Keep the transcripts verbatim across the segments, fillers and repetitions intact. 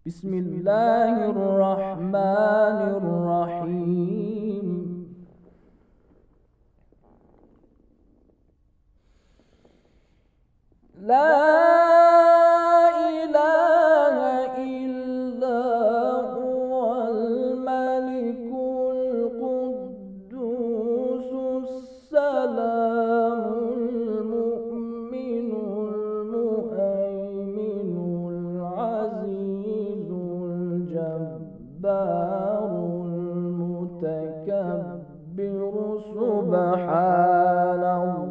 بسم الله الرحمن الرحيم لا سبحان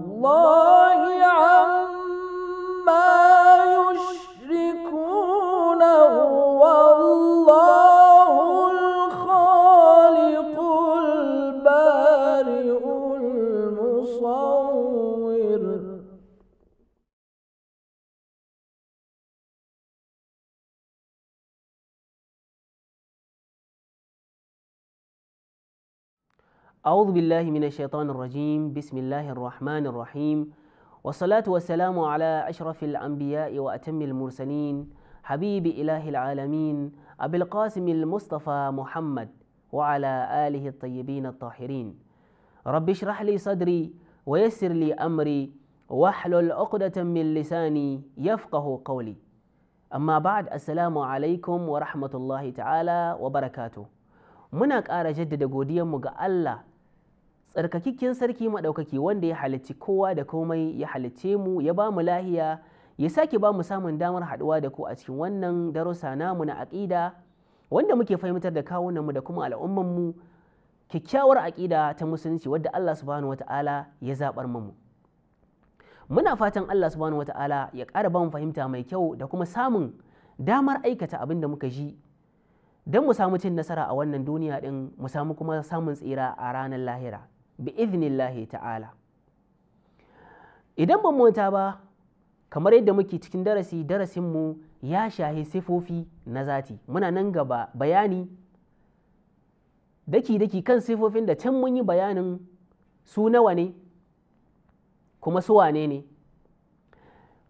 الله عما يشركون والله الخالق البارئ المصور أعوذ بالله من الشيطان الرجيم بسم الله الرحمن الرحيم والصلاة والسلام على أشرف الأنبياء وأتم المرسلين حبيب إله العالمين أبي القاسم المصطفى محمد وعلى آله الطيبين الطاهرين رب اشرح لي صدري ويسر لي أمري واحلل عقدة من لساني يفقه قولي أما بعد السلام عليكم ورحمة الله تعالى وبركاته muna ƙara jaddada godiyarmu ga Allah tsarkakakken sarki madaukaki wanda ya halicci kowa da komai ya halicce mu ya ba mu lahiya ya sake ba mu samun damar haduwa da ku a cikin wannan darussa namu na aqida wanda muke fahimtar da kawunan mu da kuma al'umman mu kyakkyawar aqida ta musulunci wadda Allah subhanahu wataala ya zabar mu muna fatan Allah subhanahu wataala ya ƙara ba mu fahimta mai kyau da kuma samun damar aikata abin da muka ji dan mu samu cin nasara a wannan duniya din mu samu kuma samun tsira a ranar lahira bi idnillahi ta'ala idan ban manta ba kamar yadda muke cikin darasi darasin mu ya shahi sifofi na zati muna nan gaba bayani daki daki kan sifofin da can mun yi bayanin su nawa ne kuma su wane ne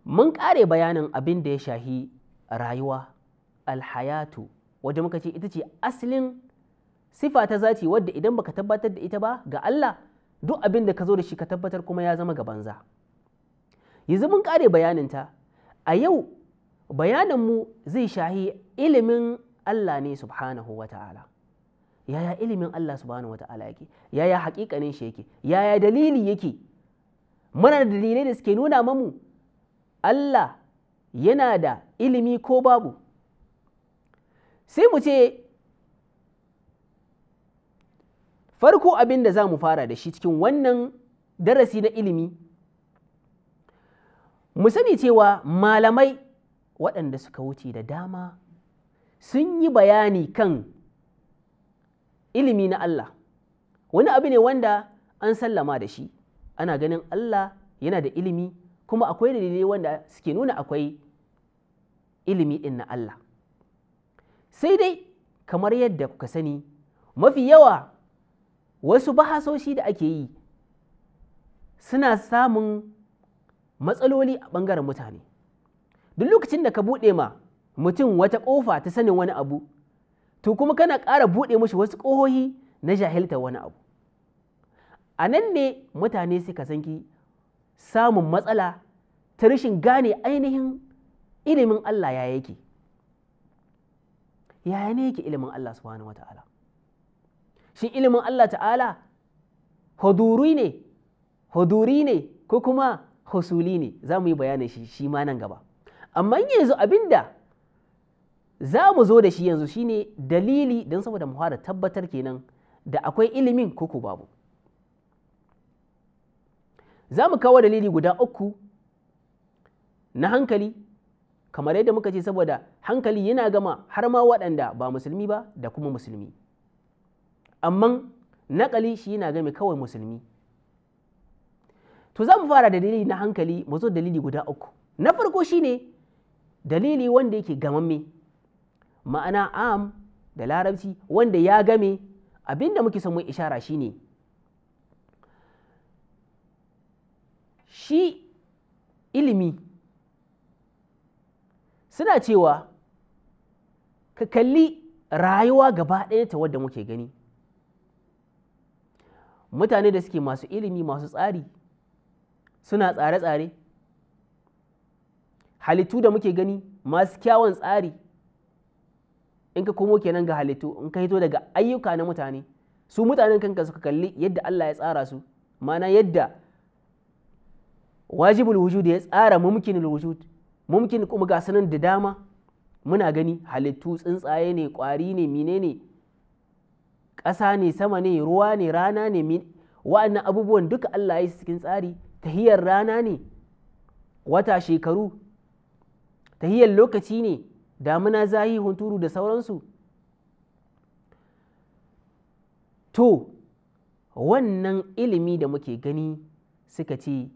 mun kare bayanin abin da ya shahi rayuwa alhayatu wadda muka ce ita ce asalin sifa ta zati wadda idan baka tabbatar da ita ba ga Allah duk abin da ka zo da shi ka tabbatar kuma ya zama ga banza yanzu mun kare bayaninta a yau bayaninmu zai shahi ilimin Allah ne subhanahu wa ta'ala yaya ilimin Allah subhanahu wa ta'ala yake yaya haƙiƙanin shi yake yaya dalili yake muna da dalilai da suke nuna mamu Allah yana da ilimi ko babu sai mu ce farko abin da za mu fara da shi cikin wannan darasi na ilimi mu sani cewa malamai waɗanda suka wuce da dama sun yi bayani kan ilimi na Allah wani abu ne wanda an sallama da shi ana ganin Allah yana da ilimi kuma akwai dalilai wanda suke nuna akwai ilimi ɗin na Allah sai dai kamar yadda kuka sani mafi yawa wasu bahasoshi da ake yi suna samun matsaloli a ɓangaren mutane duk lokacin da ka buɗe ma mutum wata ƙofa ta sanin wani abu to kuma kana ƙara buɗe mashi wasu ƙohohi na jahilta wani abu a nan ne mutane suka sanki samun matsala ta rashin gane ainihin ilimin Allah ya yake yaya ne yake ilimin Allah subhanahu wa ta'ala shin ilimin Allah ta'ala huduri ne huduri ne ko kuma husuli ne za mu yi bayanin shi shi ma nan gaba amma yanzu abinda za mu zo da shi yanzu shine dalili don saboda mu fara tabbatar kenan da akwai ilimin ko ko babu za mu kawo dalili guda uku na hankali kamar yadda muka ce saboda hankali yana gama har ma waɗanda ba musulmi ba da kuma musulmi amma naƙali shi yana game kawai musulmi to za mu fara da dalili na hankali mu zo dalili guda uku na farko shine dalili wanda yake gamamme ma'ana am da larabci wanda ya game abinda muke son mu ishara shine shi ilimi suna cewa ka kalli rayuwa gaba ɗaya ta wadda muke gani. Mutane da suke masu ilimi, masu tsari, suna tsare-tsare. Halittu da muke gani masu kyawun tsari. In ka komo kenan ga halittu, in ka hito daga ayyuka na mutane, su mutanen kanka suka kalli yadda Allah ya tsara su, mana yadda wajibul wujud ya tsara mumkinul wujud, mumkin kuma ga sanan da dama muna gani halittu, tsuntsaye ne, kwari ne, mine ne, ƙasa ne, sama ne, ruwa ne, rana ne, wa'annan abubuwan duka Allah ya yi cikin tsari. Tahiyar rana ne, wata, shekaru, tahiyar lokaci ne, damuna, zahi, hunturu da sauransu. To wannan ilimi da muke gani, suka ce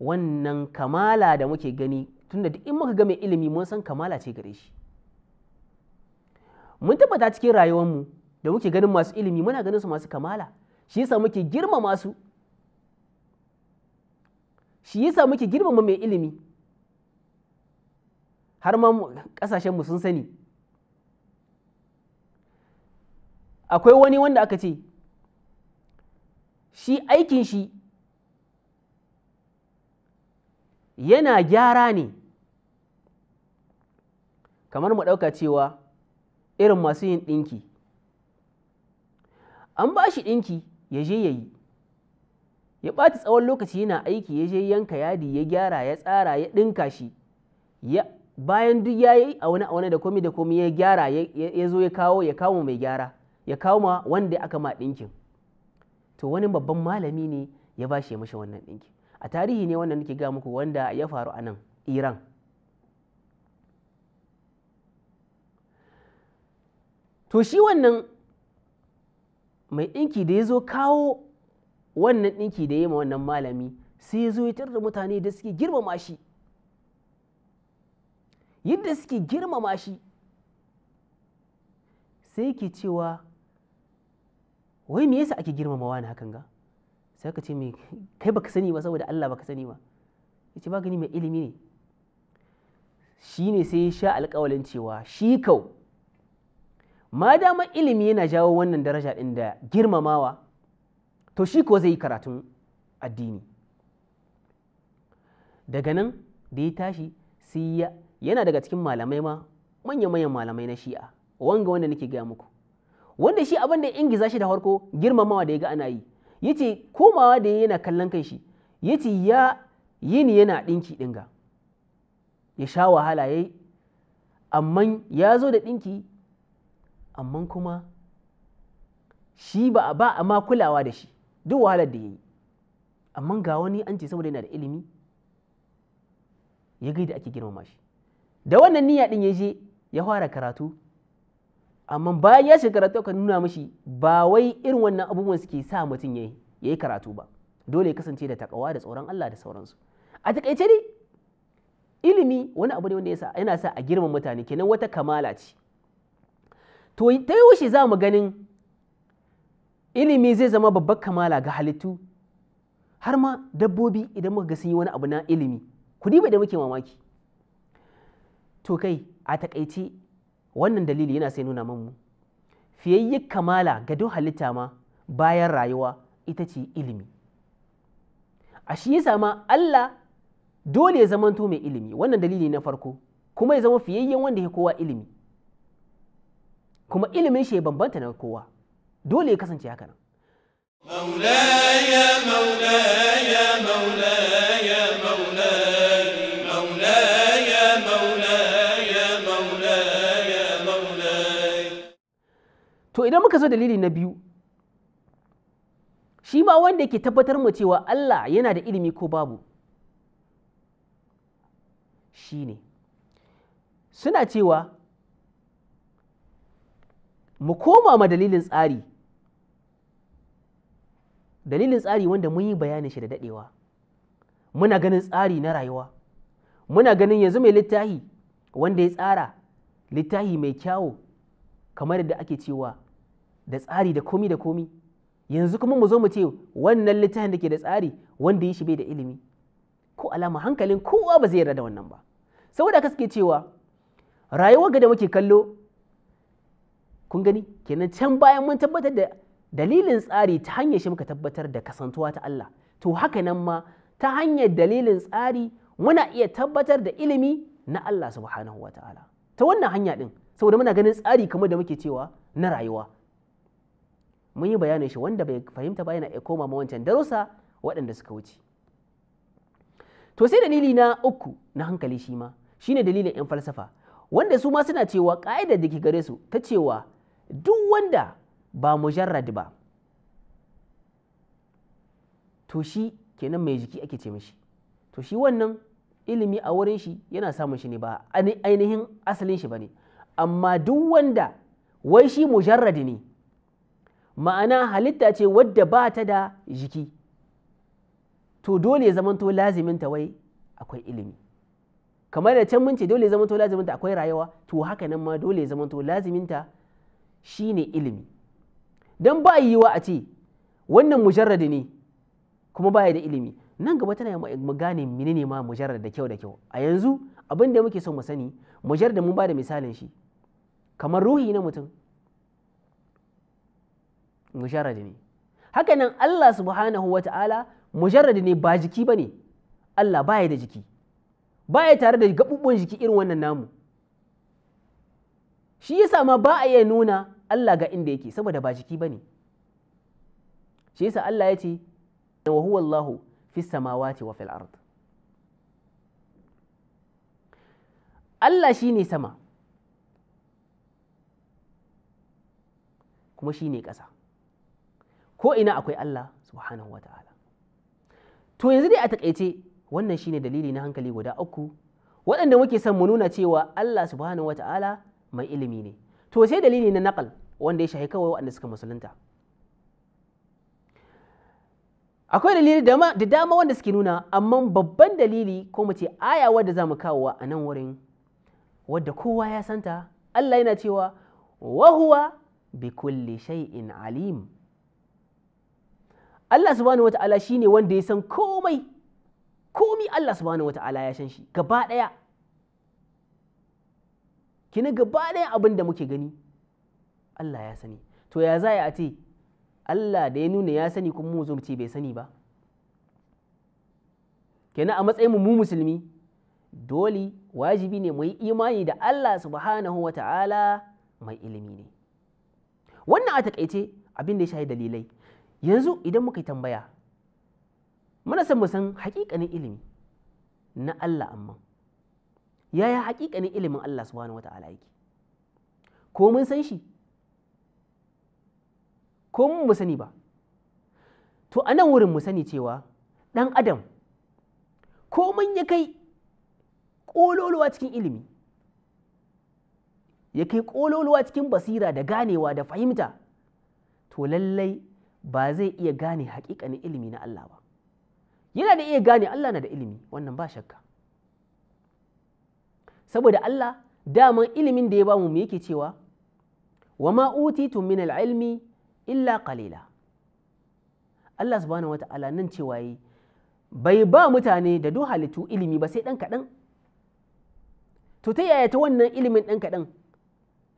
wannan kamala da muke gani, tunda duk in muka ga mai ilimi mun san kamala ce gare shi. Mun tabbata cikin rayuwarmu da muke ganin masu ilimi muna ganin su masu kamala, shi yasa muke girmama su, shi yasa muke girmama mai ilimi. Har ma kasashenmu sun sani akwai wani wanda aka ce shi aikin shi yana gyara ne, kamar mu ɗauka cewa irin masu yin ɗinki, an ba shi ɗinki ya je ya yi, ya ɓata tsawon lokaci yana aiki, ya je yanka yadi, ya gyara, ya tsara, ya ɗinka shi, bayan duk ya yi a wani a wani da komi da komi ya gyara, ya zo ya kawo ya kawo mai gyara, ya kawo ma wanda aka ma ɗinkin. To wani babban malami ne ya ba shi ya mashi wannan ɗinkin. A tarihi ne wannan nake ga muku wanda ya faru a nan Iran. To shi wannan mai ɗinki da ya zo kawo wannan ɗinki da ya yi ma wannan malami, sai ya zo ya tarda mutane da suke girmama shi, yadda suke girmama shi, sai yake cewa wai me yasa ake girmama wani hakan ga? Sai aka ce mai kai baka sani ba, saboda Allah baka sani ba. Yace ba gani mai ilimi ne. Shine sai ya sha alƙawalin cewa shi kau ma dama ilimi yana jawo wannan daraja ɗin da girmamawa, to shi ko zai yi karatun addini. Daga nan da ya tashi sai ya yana daga cikin malamai ma manya-manyan malamai na Shi'a, wanga wanda nake gaya muku, wanda shi abin da ya ingiza shi da farko girmamawa da ya ga ana yi, yace komawa da yana kallon kan shi, yace ya yini yana ɗinki ɗinga, ya sha wahala yayi, amman ya zo da ɗinki, amman kuma shi ba ba amma kulawa da shi duk wahalar da yayi, amman ga wani an ce saboda yana da ilimi ya gaida ake girmama shi. Da wannan niyya din ya je ya fara karatu, amma bayan ya shiga karatu aka nuna mishi ba wai irin wannan abubuwan suke sa mutum ya yi karatu ba, dole ya kasance da takawa da tsoron Allah da sauransu. A takaice dai ilimi wani abu ne wanda yana sa a girmama mutane, kenan wata kamala ce. To ta yaushe za mu ganin ilimi zai zama babbar kamala ga halittu, har ma dabbobi idan muka ga sun yi wani abu na ilimi, ku diba da muke mamaki. To kai a takaice wannan dalili yana sai nuna mamu fiyayye kamala ga duk halitta ma bayan rayuwa ita ce ilimi. A shi yasa ma Allah dole ya zamanto mai ilimi, wannan dalili na farko, kuma ya zama fiyayyen wanda ya kowa ilimi, kuma ilimin shi ya bambanta na kowa, dole ya kasance haka nan. Maulaya maulaya maulaya maulaya To idan muka zo dalili na biyu, shi ma wanda ke tabbatar mu cewa Allah yana da ilimi ko babu, shi ne suna cewa mu koma ma dalilin tsari, dalilin tsari wanda mun yi bayanin shi da daɗewa. Muna ganin tsari na rayuwa, muna ganin yanzu mai littafi wanda ya tsara littafi mai kyawu kamar yadda ake cewa da tsari da komi da komi, yanzu kuma mu zo mu ce wannan littafin da ke da tsari wanda ya shi bai da ilimi, ko alama hankalin kowa ba zai yarda da wannan ba. Saboda haka suke cewa rayuwar ga da muke kallo kun gani kenan can bayan mun tabbatar da dalilin tsari ta hanyar shi muka tabbatar da kasantuwa ta Allah, to haka nan ma ta hanyar dalilin tsari muna iya tabbatar da ilimi na Allah subhanahu wataala ta wannan hanya din, saboda muna ganin tsari kamar da muke cewa na rayuwa. Mun yi bayanin shi, wanda bai fahimta ba yana iya koma ma wancan darussa waɗanda suka wuce. To sai dalili na uku na hankali shi ma shine dalilin yan falsafa, wanda su ma suna cewa ka'idar da ke gare su ta cewa duk wanda ba mujarrad ba to shi kenan mai jiki ake ce mishi, to shi wannan ilimi a wurin shi yana samun shi ne ba ainihin asalin shi bane. Amma duk wanda wai shi mujarrad ne, ma'ana halitta ce wadda ba ta da jiki, to dole ya zamanto laziminta wai akwai ilimi, kamar da can mun ce dole ya zamanto laziminta akwai rayuwa, to haka nan ma dole ya zamanto laziminta shine ilimi. Dan ba yiwa a ce wannan mujarradi ne kuma baya da ilimi. Nan gaba tana mu gane menene ma mujarrad da kyau da kyau. A yanzu abin da muke so mu sani, mujarrad mun ba da misalin shi kamar ruhi na mutum mujarradi ne. Haka nan Allah subhanahu wataala mujarradi ne, ba jiki bane. Allah baya da jiki, baya tare da gaɓuɓɓun jiki irin wannan namu. Shi yasa ma ba a iya nuna Allah ga inda yake, saboda ba jiki bane. Shi yasa Allah ya ce wa huwa Allahu fis samawati wa fil ard. Allah shine sama kuma shine ƙasa, ko ina akwai Allah subhanahu wataala. To yanzu dai a takaice wannan shine dalili na hankali guda uku waɗanda muke son mu nuna cewa Allah subhanahu wataala mai ilimi ne. To sai dalili na naqal wanda ya shahi kawai waɗanda suka musulunta. Akwai dalili da dama wanda suke nuna, amma babban dalili ko mu ce aya wadda za mu kawo a nan wurin wadda kowa ya santa, Allah yana cewa wa huwa bi kulli shay'in alim. Allah subhanahu wataala shine wanda ya san komai. Komai Allah subhanahu wataala ya san shi gaba ɗaya. Kina gaba ɗaya abin da muke gani Allah ya sani. To ya za a ce Allah da ya nuna ya sani kuma mu zo mu ce bai sani ba? Kenan a matsayin mu mu musulmi dole wajibi ne mu yi imani da Allah subhanahu wataala mai ilimi ne. Wannan a takaice abin da ya shahi dalilai. Yanzu idan muka yi tambaya muna son mu san haƙiƙanin ilimi na Allah, amma yaya hakikanin ilimin Allah subhanahu wataala yake? Ko mun san shi ko mun mu sani ba? To a nan wurin mu sani cewa ɗan adam ko mun ya kai ƙololuwa cikin ilimi, ya kai ƙololuwa cikin basira da ganewa da fahimta, to lallai ba zai iya gane hakikanin ilimi na Allah ba. Yana da iya gane Allah na da ilimi, wannan ba shakka, saboda Allah daman ilimin da ya bamu mu yake cewa wa ma utitum min al-ilmi illa qalila. Allah subhanahu wataala nan cewa yi bai ba mutane da duk halittu ilimi ba sai dan kadan. To ta yaya ta wannan ilimin dan kadan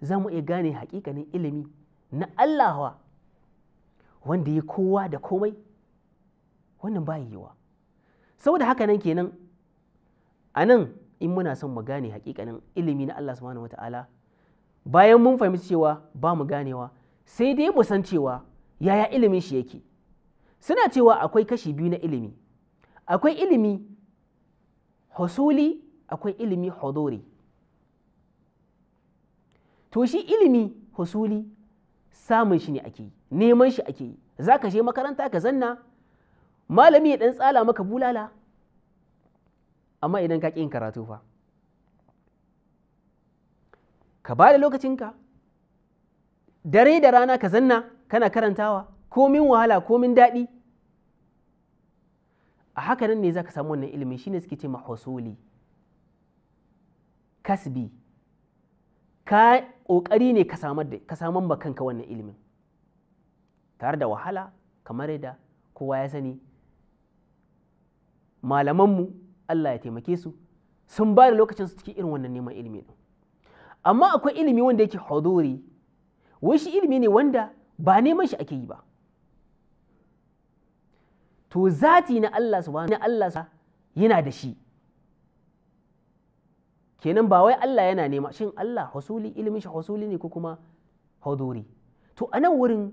za mu iya gane hakikanin ilimi na Allah wanda ya kowa da komai? Wannan ba yiwa. Saboda haka nan kenan anan in muna son mu gane hakikanin ilimi na Allah subhanahu wataala, bayan mun fahimci cewa ba mu ganewa, sai dai mu san cewa yaya ilimin shi yake. Suna cewa akwai kashi biyu na ilimi. Akwai ilimi husuli, akwai ilimi huduri. To shi ilimi husuli samun shi ne ake yi, neman shi ake yi. Za ka je makaranta ka zanna, malami ya ɗan tsala maka bulala, amma idan ka ƙi yin karatu fa, ka ba da lokacinka dare da rana ka zanna kana karantawa komin wahala komin daɗi, a haka nan ne za ka samu wannan ilimin. Shine suke ce mahusuli kasbi, ka ƙoƙari ne ka saman ba kanka wannan ilimin tare da wahala, kamar yadda kowa ya sani malamanmu Allah ya taimake su sun ba da lokacin su cikin irin wannan neman ilimi. Amma akwai ilimi wanda yake huduri, wai shi ilimi ne wanda ba neman shi ake yi ba. To zati na Allah subhanahu wa ta'ala yana da shi. Kenan ba wai Allah yana nema, shin Allah husuli ilimin shi husuli ne ko kuma huduri. To a nan wurin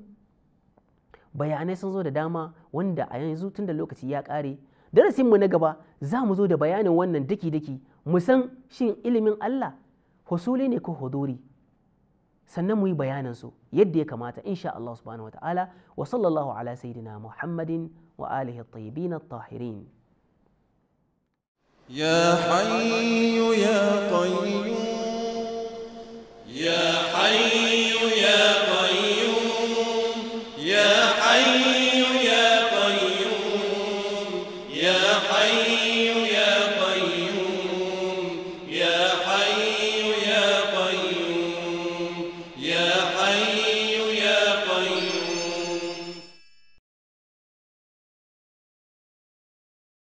bayanai sun zo da dama wanda a yanzu tun da lokaci ya kare, darasin mu na gaba za mu zo da bayanin wannan daki-daki mu san shin ilimin Allah husuli ne ko huduri. Sannan mu yi bayanin su yadda ya kamata insha Allah subhanahu wataala wa sallallahu ala sayidina Muhammadin wa alihi at-tayyibin at-tahirin. Ya hayyu ya qayyum ya